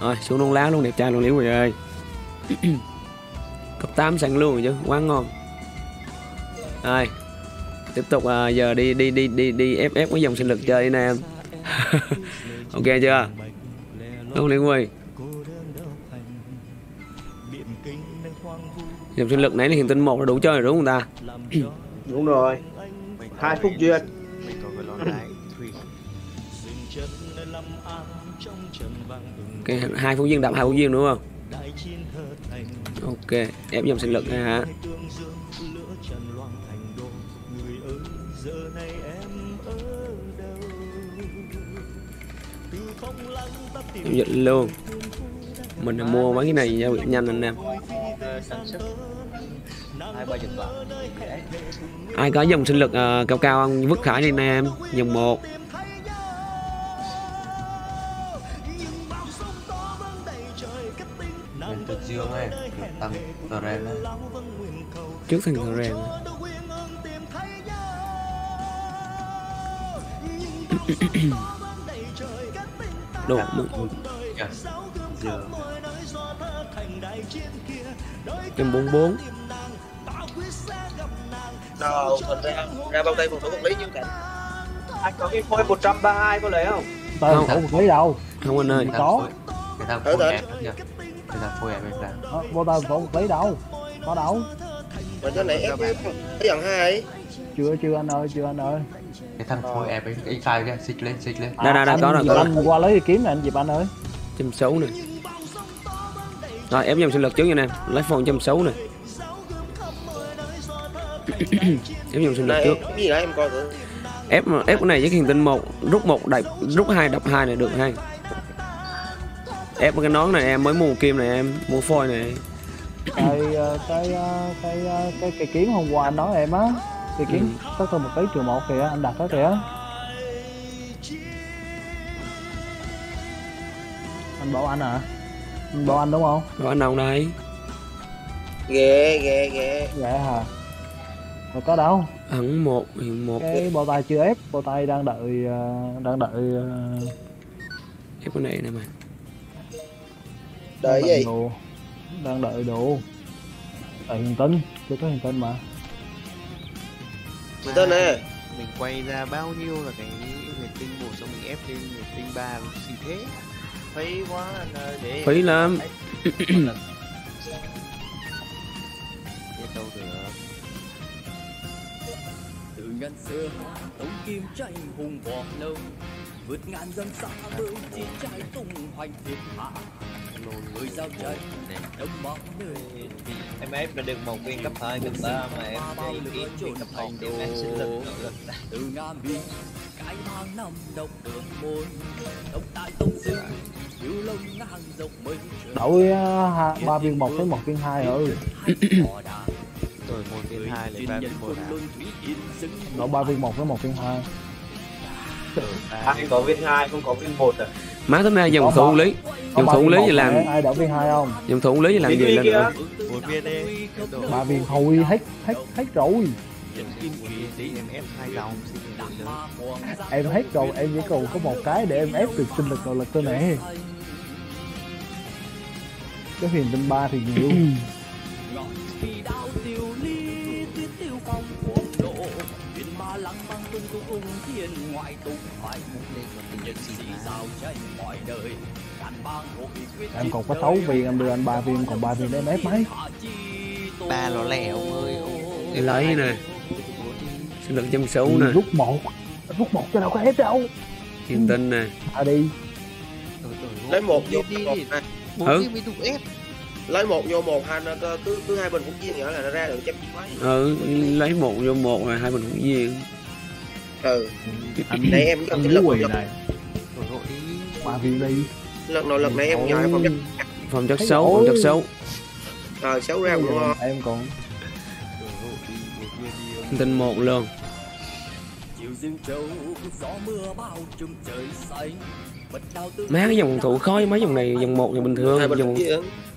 Rồi xuống nón lá luôn, đẹp trai luôn Liễu Quỳ ơi. Cấp 8 sẵn luôn rồi chứ, quá ngon. Rồi tiếp tục giờ đi ép cái dòng sinh lực chơi nè em. Ok chưa? Đúng Liễu Quỳ. Dòng sinh lực nãy là Huyền Tinh 1 là đủ chơi rồi đúng không ta? Đúng rồi. 2 phút duyệt. Okay, 2 phút duyên đạp 2 phút duyên đúng không? Ok, ép dòng sinh lực ha hả? Em giật luôn. Mình mua mấy cái này giao dịch nhanh anh em. Ai có dòng sinh lực cao cao ăn vứt Khải đi nè em. Dòng 1 trước thằng Thorel. Đồ em 44 nào thật ra bao tay một số lý nhưng cảnh anh có cái khối 132 có lấy không? Không có lấy đâu. Không anh ơi. Có. Bao tay có lấy đâu. Có đâu. Mà cho này em cái dòng 2. Chưa anh ơi, Cái thằng phôi em anh sai kìa, xịt lên, Đã có rồi. Anh qua lấy kiếm này anh Diệp anh ơi. 160 này. Rồi em dòng sinh lực trước nha em, lấy phone 160 này. Ép dòng sinh lực trước. Cái gì đó em coi thử. Ép cái này với Huyền Tinh 1, rút 1 đập, rút 2 đập 2 này được hay. Ép cái nón này em mới mua kim này em, mua phôi này. Cái kiến hôm qua anh nói em á, cái kiến có thêm một cái trừ 1 kìa, anh đặt đó kìa. Anh bảo anh à? Anh bảo anh đúng không? Bảo anh đâu đây? Ghê. Ghê hả? Rồi có đâu? Ẩn 1, hiện 1. Cái bao tay chưa ép, bao tay đang đợi ép cái này nè mà. Đợi gì? Đồ. Đang đợi đồ. Đợi Huyền Tinh, chưa có Huyền Tinh mà. Huyền Tinh nè. Mình quay ra bao nhiêu là cái Huyền Tinh 1 xong mình ép lên Huyền Tinh 3 gì thế? Phí quá anh ơi, để phí lắm. Ngàn xưa Tống Kim tranh hùng võ lâu vượt ngàn dân xa bưu chiến trai tung hoành thiên hạ lồn người giao trời đấm bóng người em ép là được 1 viên cấp 2 cấp 3 mà em đi kiếm chuyện tập hành đồ từ Nga biên cái mang năm độc đường môn độc tại tông sư thiếu lông ngang dọc mình đổi 3 viên 1 với 1 viên 2 ơi. Rồi 1 viên 2 lại 3 viên 1 nó 3 viên 1 với 1 viên 2 anh có viên 2 không có viên 1 à má tới nay dòng thủ lý thì làm ai đỡ viên 2 không dòng thủ lý thì làm gì lên được 1 viên đi 3 viên thôi hết rồi em hết rồi em chỉ còn có 1 cái để em ép được sinh lực rồi lực tôi nè cái Huyền Tinh 3 thì nhiều vì đao tiêu ly tuyết tiêu phong quốc độ huyền ma lăng mang tung cung ung thiên ngoại tùng hoài mục lên và tình nhân sĩ sao chạy mọi đời đàn bang hộ quyết em còn có 6 viên em đưa anh 3 viên còn 3 viên đấy mấy mấy ba lọ lẹo ơi em lấy nè sinh lực 160 nè rút một cho nào có hết đâu Huyền Tinh nè đi lấy 1 vô đi đi lấy 1 vô 1 hai cứ 2 bình cũng viên nữa là nó ra được 100 viên mấy. Ừ, lấy 1 vô 1 là 2 bình cũng viên. Ừ. Đây em có cái lực này. Rồi hội 3 viên đi. Lực nội lực này em nhỏ phòng chất xấu. Rồi xấu ra luôn không? Em còn. Tin 1 luôn. Má cái dòng thủ khó với mấy dòng này dòng 1 thì bình thường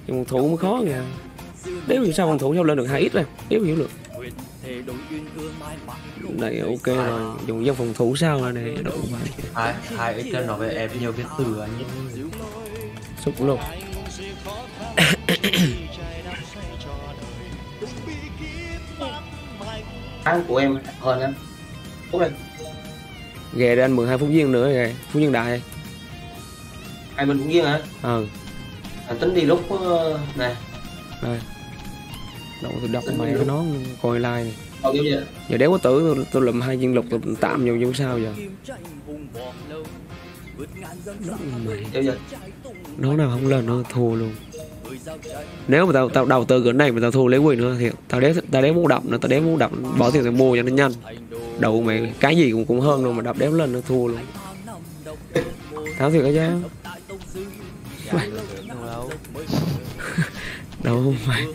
dòng thủ mới khó kìa nếu hiểu sao phòng thủ sao lên được 2 ít rồi nếu hiểu được này ok rồi dùng dân phòng thủ sao rồi này đủ 2 ít lên nói về em nhiều cái từ anh sụp luôn. Thắng của em hơn anh. Phút lên. Ghê đó anh, 12 phút viên nữa rồi. Phút viên đại. Hai bên phút viên hả? Ừ. Anh tính đi lúc nè. Đây. Đậu từ đọc mày nó luôn. Coi like này. Giờ đéo có tử tôi lụm hai viên lục tôi tạm vô vô sao giờ. Nó nào không lên nó thua luôn. Nếu mà tao đầu tư cái này mà tao thua lấy quyền nữa thì tao đéo muốn đập nữa, tao đéo muốn đập, bỏ tiền tao mua cho nó nhanh. Đậu mày cái gì cũng hơn luôn mà đập đéo lên nó thua luôn. Tháo thiệt cái giá. Đậu mày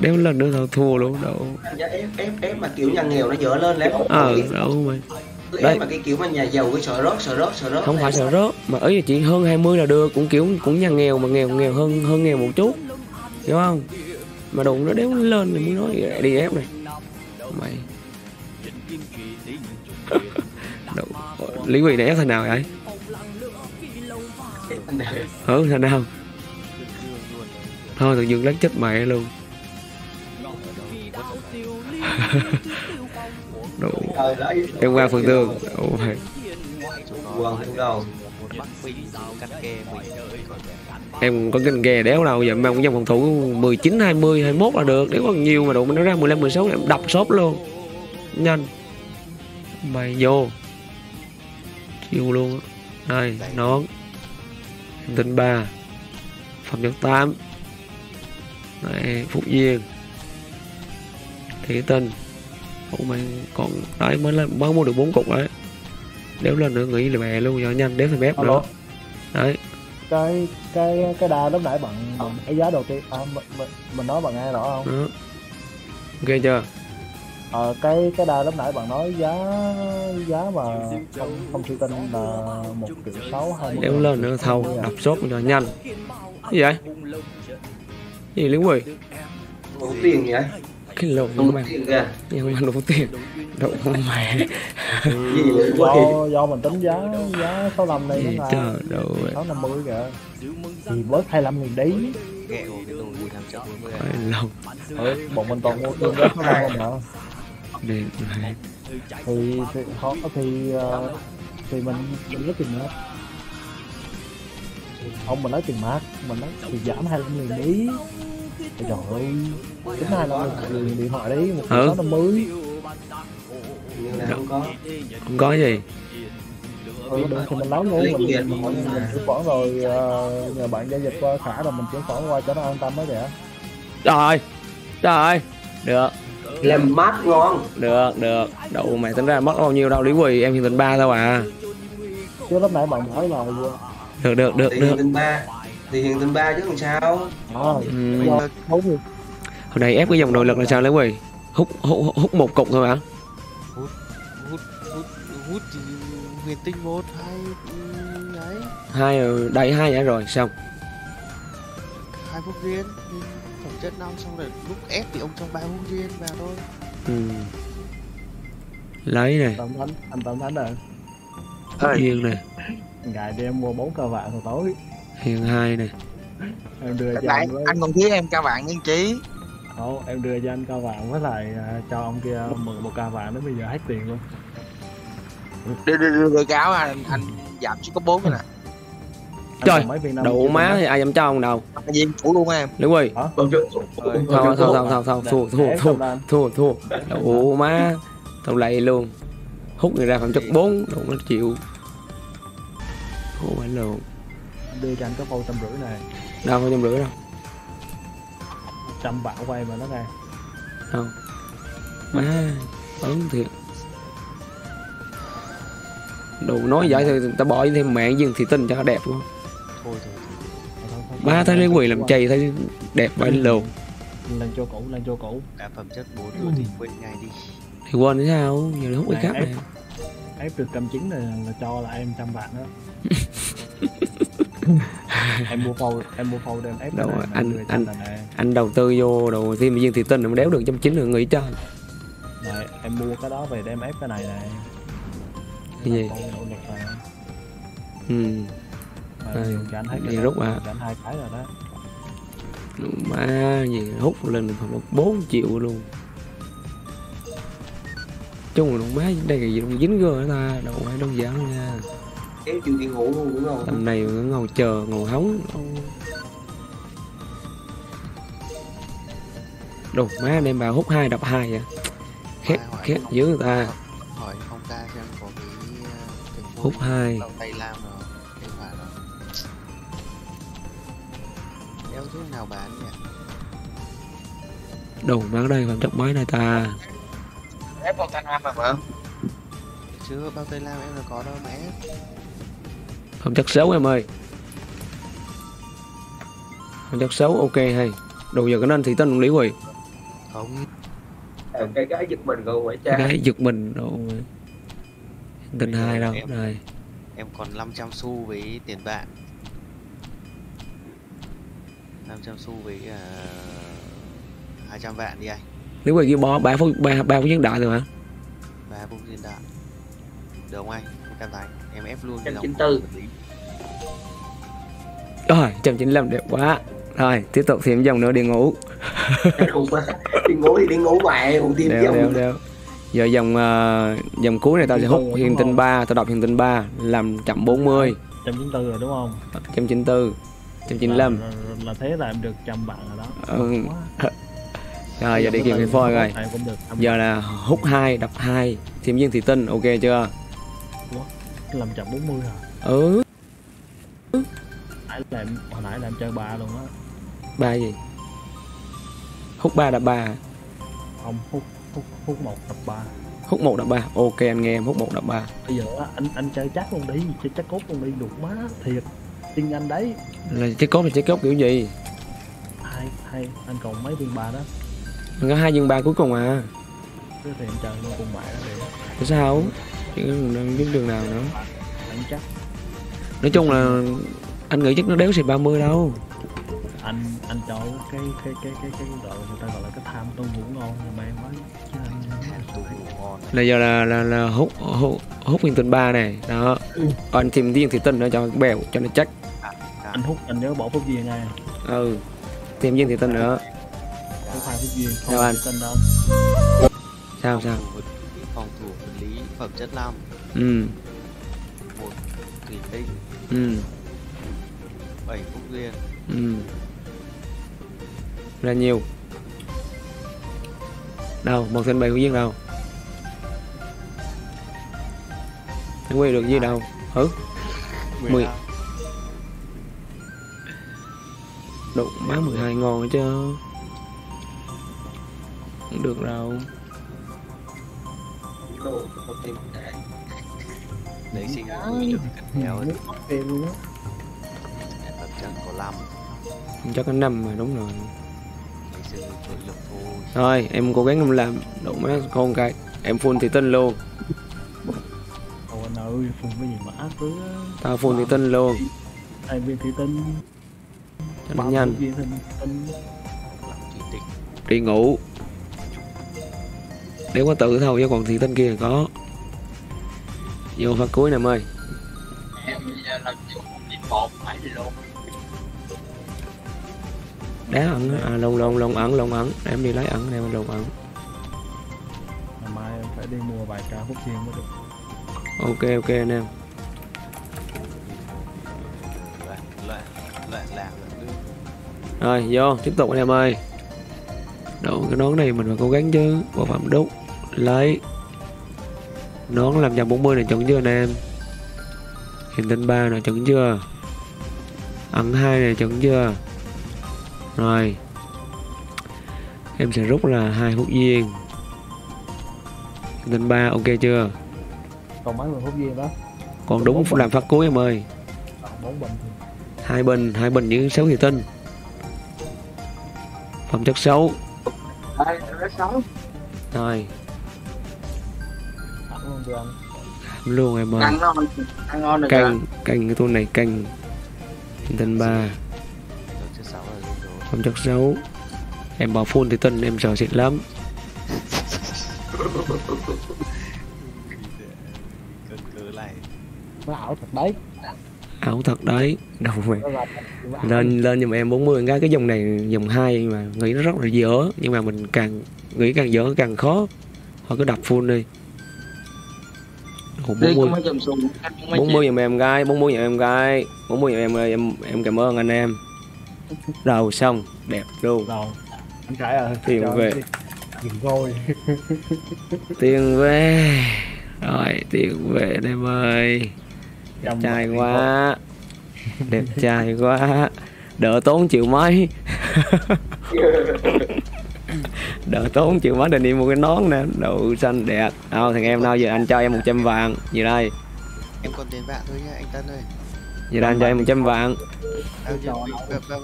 đéo lần nữa tao thua luôn đậu. Em mà kiểu nhà nghèo nó dở lên lẽ không. Đậu mày. Đấy mà cái kiểu mà nhà giàu cái sợ rớt. Không phải sợ rớt mà ấy là chỉ hơn 20 là đưa, cũng kiểu cũng nhà nghèo mà nghèo hơn nghèo một chút. Hiểu không? Mà đụng nó đéo lên thì muốn nói đi ép này. Mày. Đậu. Lý Quỳ này ép thằng nào vậy? Thằng nào? Thôi tự dưng lắc chết mẹ luôn. Đồ. Em qua phần tường. Em có kinh ghê đéo đâu, giờ mang cũng trong phòng thủ 19, 20, 21 là được, nếu còn nhiều mà đụng nó ra 15, 16 em đập shop luôn. Nhanh. Mày vô. Chiêu luôn á. Đây, nón. Em tin 3. Phòng chống 8. Đây, Phúc Duyên. Thủy Tinh. Ủa mày còn đấy mới mua được 4 cục đấy. Đéo lên nữa nghĩ là mẹ luôn rồi, nhanh đéo thì bếp nữa. Đấy. Cái đà lúc nãy bằng cái giá đầu tiên mình nói bằng ai rõ không? Đó. Ok chưa? Cái đà lúc nãy bằng nói giá mà không suy tin là 1.620. Đéo lên nữa thâu đập sốt rồi nhanh. Cái gì vậy? Cái gì Lý Quỳ? Có tiền vậy? Cái lộn của mày, nhưng mà đủ tiền, đậu mày. Do mình tính giá 65 này nó là 650 kìa, thì bớt 25.000 đấy. Bọn mình toàn mua tương đối không hả? Thì khó thì mình lấy tiền nữa. Không mình lấy tiền mát, mình lấy thì giảm 25.000 đấy. Trời ơi, tính 25.000 điện thoại đấy, 1.650. Không có gì. Được thì mình nấu luôn, mình chuyển khoản rồi nhờ bạn giao dịch qua Khả rồi mình chuyển khoản qua cho nó an tâm mới vậy. Trời ơi, được. Làm mát ngon. Được, đậu mày tính ra mất bao nhiêu đâu Lý Quỳ, em hiện tình 3 thôi à. Chứ lúc nãy bạn hỏi rồi. Được. Thì hiện tình 3 chứ làm sao? Hồi này ép cái dòng nội lực là sao Lý Quỳ? Hút một cục thôi hả? Hút thì Huyền Tinh 1, 2 đấy. 2 rồi, đầy 2 đã rồi, xong. 2 phút riêng, tổng chất 5 xong rồi lúc ép thì ông trong 3 phút riêng vào thôi. Lấy này. Anh Tổng Thánh rồi. Riêng này. Ngày đi em mua 4 cờ vạn hồi tối. Hiền 2 nè. Em đưa cho anh với... Anh còn thiếu em ca vạn nhân trí. Không, em đưa cho anh ca vạn với lại cho ông kia một ca vạn đến bây giờ hết tiền luôn. Đưa cáo anh giảm chỉ có 4 rồi nè. Trời, đậu má thì ai dám cho ông đâu. Anh Diêm thủ luôn em. Lý Quỳ. Thôi, thua. Đậu má, tao lầy luôn. Hút người ra khoảng chất 4, đậu nó chịu. Khổ phải luôn. Đưa cho anh có 150 này. Đâu 150 đâu. 100 bạo quay mà nó ra. Không. Má ớn thiệt. Đồ nói vậy thì ta bỏ thêm mạng dừng thì tin cho nó đẹp luôn. Thôi. Ba thấy Lý Quỳ làm chày thấy đẹp vậy luôn. Lần cho cũ. Cả phẩm chất 4 tuổi thì quên ngay đi. Thì quên thế sao? Giờ hút cái cáp này. Ép được 190 là cho lại em 100 bạc đó. em mua phâu đem ép đâu anh đầu tư vô đồ thêm viên thị tinh mà đéo được 190 nữa nghĩ cho này, em mua cái đó về đem ép cái này này cái gì Đây, đi rút à. Má gì hút lên khoảng 4 triệu luôn. Chung là má đây cái gì cũng dính gơ ta, đâu phải đâu giỡn nha. Kéo chịu đi ngủ luôn đúng không? Tầm này ngồi chờ, ngồi hóng. Đồ má anh em bà hút 2 đập 2 vậy. Khét khét dữ người ta. Hỏi ông ta xem có bị hút 2 tay lam rồi. Đéo thứ nào bán nhỉ? Đồ má đây làm chọc máy này ta. Ép vào tay lam mà phải không? Chưa, bao tay lam em là có đâu mà ép. Không chắc xấu em ơi. Không chắc xấu ok hay. Đồ giờ cái nên thì tên Lý Quỳ. Không. Cái gái giật mình rồi phải cha. Gái giật mình đồ. Tình hai đâu này. Em còn 500 xu với tiền bạn. 500 xu với 200 vạn đi anh. Lý Quỳ kia bó 3 phút 3 phút nhân đại rồi hả? 3 phút nhân đại. Được không anh? Không cam thành. Em ép luôn 194. Rồi, 195 đẹp quá. Thôi, tiếp tục thêm dòng nữa đi ngủ. Đi ngủ thì đi ngủ mẹ, còn thêm dòng. Giờ dòng cuối này tao sẽ hút Huyền Tinh 3, tao đọc Huyền Tinh 3 làm chậm 40. 194 rồi đúng không? 194, 195. Là thế là em được chậm bạn rồi đó. Ừ. Rồi giờ đi kiếm cái phôi rồi. Giờ là hút 2, đập 2, thêm viên thị tinh, ok chưa? Làm chậm 40 hả? Ừ. Hồi nãy làm chơi 3 luôn á. 3 gì? Hút 3 đập 3. Không, hút 1 đập 3. Hút 1 đập 3. Ok anh nghe em, hút 1 đập 3. Bây giờ anh chơi chắc luôn đi, chơi chắc cốt luôn đi, đục má thiệt. Tin anh đấy. Là chơi cốt kiểu gì? Hai anh còn mấy viên 3 đó. Anh có 2 viên 3 cuối cùng à. Cái tiền trời luôn cùng mẹ đó đi. Sao? Chứ không biết đường nào nữa. Anh chắc. Nói chung là anh nghĩ chắc nó đéo xịt 30 đâu. Anh cho cái gọi người ta gọi là cái tham tu ngủ ngon mà em mới chứ anh tu ngủ ngon. Là giờ là hút viên tinh 3 này, đó. Còn anh tìm viên thì tinh nữa cho bèo cho nó chắc. Anh hút anh nhớ bỏ phút viên này. Ừ. Tìm viên thì tinh nữa. Hút 2 phút viên không anh tinh đâu. Sao? Phòng thủ vật lý phẩm chất 5. Ừ. 1 thủy tinh. Ừ. 7 phút viên. Ừ. Là nhiều. Đâu, 1/7 phút viên đâu. Nó quay được gì đâu. Hử? 10. Đụng má 12 ngon chứ. Không được đâu. Để xin được theo luôn á. Chắc có 5 rồi đúng rồi. Thôi em cố gắng không làm đậu má con cái. Em full thì tinh luôn. Ôi anh ơi full cái gì mà ác cứ. Tao full thì tinh luôn. Ai viên thì tinh. Bắn nhanh. Đi ngủ. Nếu có tự thâu chứ còn thì tinh kia có. Vô pha cuối nè em ơi. Em làm chung đi một phải luôn. Đá ẩn á, lông ẩn, em đi lấy ẩn, em lông ẩn. Ngày mai em phải đi mua vài ca hút viên mới được. Ok anh em. Rồi, vô, tiếp tục anh em ơi. Đậu cái nón này mình phải cố gắng chứ, bộ phạm đúc, lấy. Nón làm chậm 40 này chuẩn chưa anh em? Huyền tinh 3 này chuẩn chưa? Ẩn 2 này chuẩn chưa? Rồi em sẽ rút là 2 hút viên lên 3, ok chưa? Còn mấy người hút viên đó? Còn đúng làm phát cuối em ơi. 2 bình những 6 thì tinh. Phẩm chất xấu. Rồi. Luôn em ơi. Canh cái này canh. Tinh 3. Không chắc xấu. Em bảo full thì tin em sợ xịt lắm. Cơn cớ lại. Bảo thật đấy. ảo thật đấy. Đâu mày. Lên giùm em 40 cái dòng này dòng 2 mà nghĩ nó rất là dở, nhưng mà mình càng nghĩ càng dở càng khó. Thôi cứ đập full đi. 40 giùm em gái, 40 giùm em gái, 40 giùm em ơi, em cảm ơn anh em. Rồi xong, đẹp luôn. Rồi. Anh Khải ơi, tiền về. Tiền vôi. Tiền về. Rồi, tiền về đây em ơi. Đẹp trai quá. Đẹp trai quá. Đỡ tốn triệu mấy. Đỡ tốn triệu mấy để đi mua cái nón nè. Đậu xanh đẹp. Đâu thằng em đâu, giờ anh cho em 100 vàng. Gì đây? Em còn tiền vàng thôi nha anh Tân ơi. Vậy là anh cho em 100 vạn.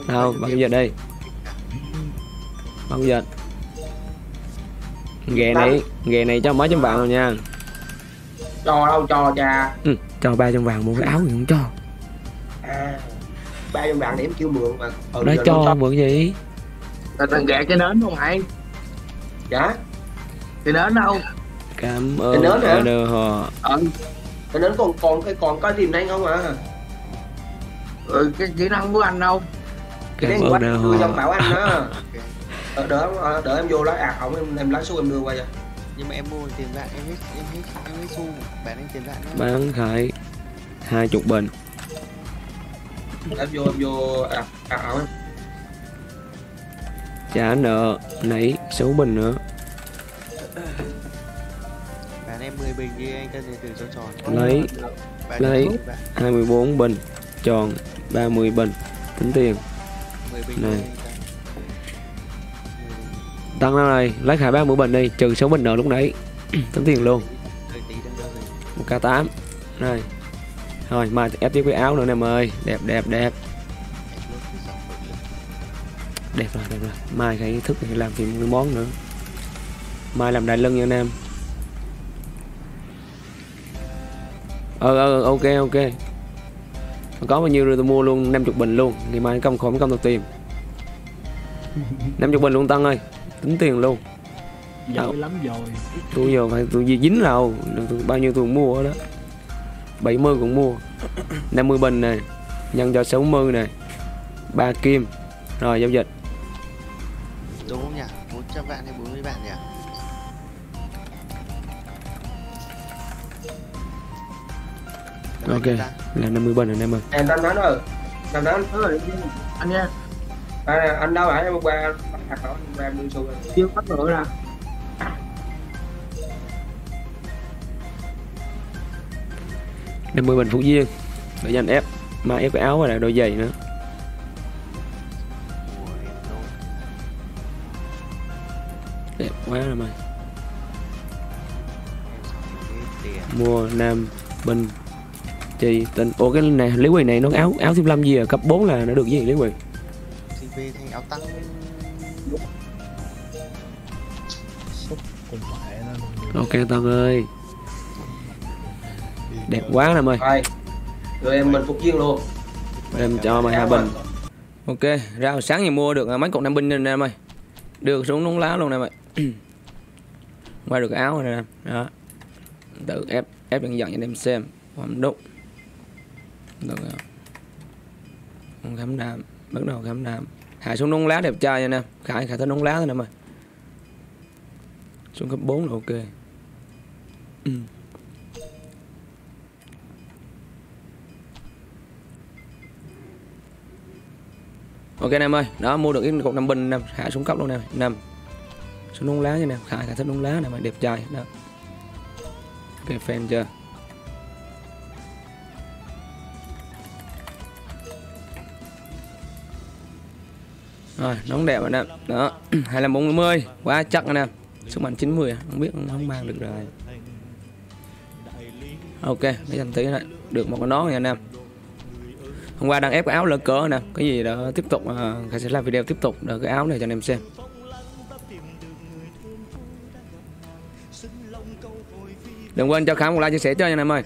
Đâu, bao giờ đây? Bao giờ? Ghề này cho mấy trăm vạn rồi nha. Cho đâu cho cha. Ừ, cho 300 vàng mua cái áo thì không cho. À, 300 vạn để em kêu mượn mà. Nó cho mượn gì? Là thằng ghẹ cái nến không hả? Dạ. Cái nến đâu? Cảm ơn. Cái nến nữa hả? Ờ. Cái nến còn có tìm anh không ạ? Ừ, cái kỹ năng của anh đâu. Cái đấy quách đưa trong bảo anh đó. Đỡ em vô lá ạc không em lá xu em đưa qua vậy. Nhưng mà em mua tiền vạn em hết xu bạn em tiền vạn đó. Bán Khải 20 bình. Em vô ạc không em. Trả nợ nãy 6 bình nữa. Bạn em 10 bình đi anh ta sẽ từ tròn tròn. Lấy 24 bình. Tròn 30 bình tính tiền này. Tăng ra này lấy Khải 30 bình đi, trừ 6 bình nợ lúc nãy tính tiền luôn 1k8 này. Rồi mà ép tiếp cái áo nữa em ơi, đẹp đẹp rồi. Mai Khải thức thì làm thêm cái món nữa, mai làm đại lưng nha anh em. Ok có bao nhiêu rồi tôi mua luôn 50 bình luôn, ngày mai công tôi tìm 50 bình luôn Tân ơi, tính tiền luôn. Giỏi lắm rồi. Tôi giờ phải tôi dính nào, bao nhiêu tôi mua đó. 70 cũng mua. 50 bình này, nhân cho 60 này. 3 kim. Rồi giao dịch. Đúng không nhỉ? 400 vạn hay 40 vạn nhỉ? Ok, là 50 bình rồi em ơi. Em Tân nói rồi. Tân nói rồi. Anh nha. Anh đâu hả? Em qua hạt hỏi ra mua xu rồi. Chưa bắt nữa ra. Em 10 bình Phú Diên. Để cho anh ép. Mà ép cái áo và lại đôi giày nữa. Đẹp quá rồi mày. Mua 5 bình. Chị Tình, ủa cái này Lý Quỳ này nó áo thêm 5 gì à? Cấp 4 là nó được gì Lý Quỳ? CV thành áo tăng. Ok Tân ơi. Đẹp quá em ơi. Rồi em mình phục viên luôn. Em cho mày 2 bình. Ok, ra hồi sáng thì mua được mấy cục 5 binh nè em ơi. Được xuống núng lá luôn nè em ơi. Qua được áo rồi nè. Đó. Tự ép đừng giận cho em xem. Không đúc. Được rồi. Không khám đạm. Bắt đầu khám đạm. Hạ xuống nón lá đẹp trai nha nè. Khải tới nón lá thôi nè mày. Xuống cấp 4 là ok. Ok em ơi. Đó mua được cái cục 5 binh nè. Hạ xuống cấp luôn nè. 5. Xuống nón lá nha nè. Khải thích nón lá nè mày. Đẹp trai. Đó. Ok fan chưa. Rồi, nón đẹp rồi nè. Đó, 25-40. Quá chắc rồi nè. Sức mạnh 90 à? Không biết, không mang được rồi. Ok, mấy thằng tí này. Được một cái nón nha anh em. Hôm qua đang ép cái áo lỡ cỡ nè. Cái gì đó tiếp tục, Khải sẽ làm video tiếp tục được cái áo này cho anh em xem. Đừng quên cho Khải một like chia sẻ cho nha anh em ơi.